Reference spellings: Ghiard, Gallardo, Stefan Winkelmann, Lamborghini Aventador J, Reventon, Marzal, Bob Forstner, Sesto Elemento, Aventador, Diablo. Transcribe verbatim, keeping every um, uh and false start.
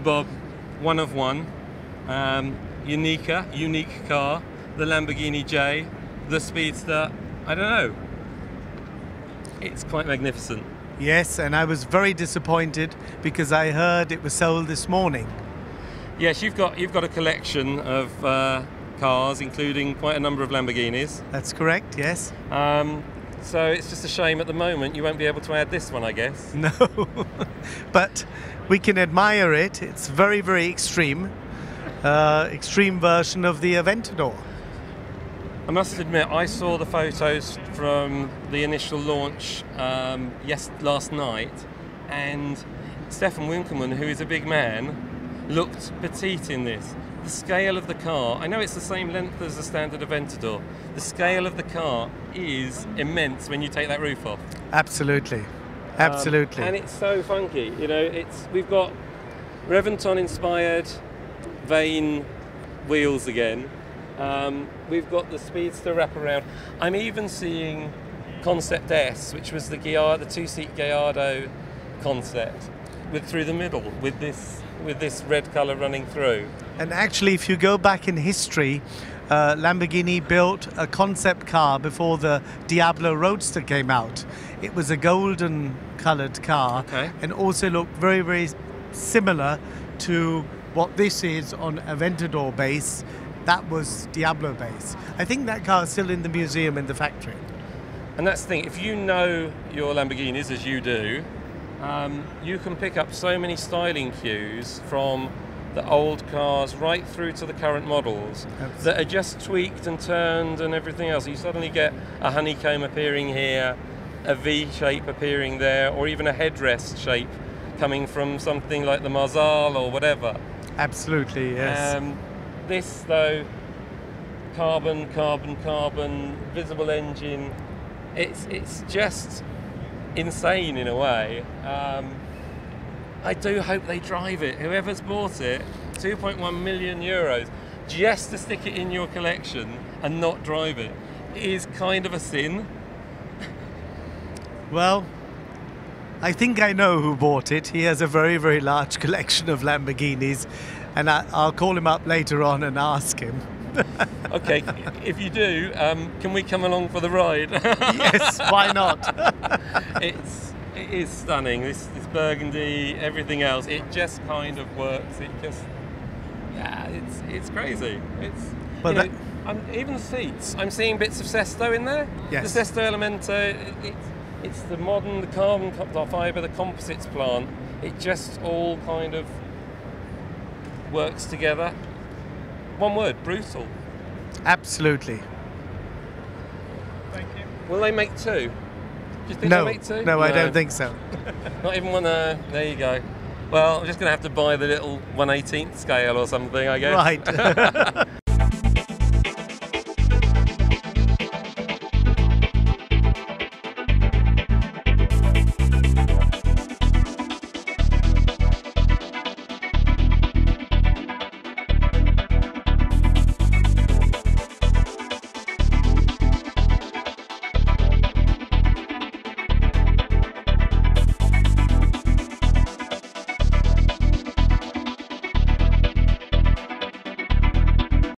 Bob, one of one, um, unique, unique car, the Lamborghini J, the Speedster, I don't know. It's quite magnificent. Yes, and I was very disappointed because I heard it was sold this morning. Yes, you've got, you've got a collection of uh, cars, including quite a number of Lamborghinis. That's correct, yes. Um, so it's just a shame at the moment you won't be able to add this one, I guess. No, but we can admire it. It's very, very extreme. Uh, extreme version of the Aventador. I must admit, I saw the photos from the initial launch um, yes, last night, and Stefan Winkelmann, who is a big man, looked petite in this. The scale of the car, I know it's the same length as the standard Aventador, the scale of the car is immense when you take that roof off. Absolutely, absolutely. Um, and it's so funky, you know, it's, we've got Reventon inspired vane wheels again. Um, we've got the Speedster wraparound. I'm even seeing Concept S, which was the Ghiard, the two-seat Gallardo concept, with through the middle, with this, with this red colour running through. And actually, if you go back in history, uh, Lamborghini built a concept car before the Diablo Roadster came out. It was a golden-coloured car, okay, and also looked very, very similar to what this is on Aventador base. That was Diablo base. I think that car is still in the museum in the factory. And that's the thing, if you know your Lamborghinis, as you do, um, you can pick up so many styling cues from the old cars right through to the current models. Absolutely. That are just tweaked and turned and everything else. You suddenly get a honeycomb appearing here, a V shape appearing there, or even a headrest shape coming from something like the Marzal or whatever. Absolutely, yes. Um, This, though, carbon, carbon, carbon, visible engine, it's, it's just insane in a way. Um, I do hope they drive it. Whoever's bought it, two point one million euros, just to stick it in your collection and not drive it is kind of a sin. Well, I think I know who bought it. He has a very, very large collection of Lamborghinis. And I, I'll call him up later on and ask him. Okay, if you do, um, can we come along for the ride? Yes, why not? It's, it is stunning. This, this burgundy, everything else. It just kind of works. It just, yeah, it's it's crazy. It's, well, you know, I'm, even the seats. I'm seeing bits of Sesto in there. Yes. The Sesto Elemento. It, it, it's the modern, the carbon fibre, the composites plant. It just all kind of works together. One word, brutal. Absolutely. Thank you. Will they make two? Do you think no. They make two? No, no, I don't think so. Not even one, uh, there you go. Well, I'm just going to have to buy the little one eighteenth scale or something, I guess. Right.